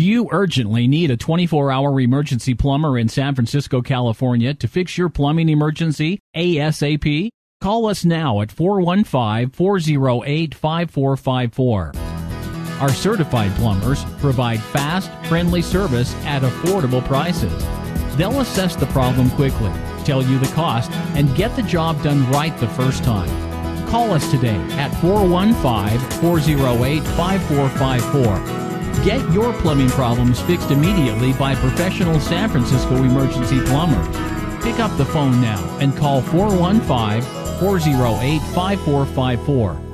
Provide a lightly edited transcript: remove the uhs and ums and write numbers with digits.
Do you urgently need a 24-hour emergency plumber in San Francisco, California to fix your plumbing emergency ASAP? Call us now at 415-408-5454. Our certified plumbers provide fast, friendly service at affordable prices. They'll assess the problem quickly, tell you the cost, and get the job done right the first time. Call us today at 415-408-5454. Get your plumbing problems fixed immediately by professional San Francisco emergency plumbers. Pick up the phone now and call 415-408-5454.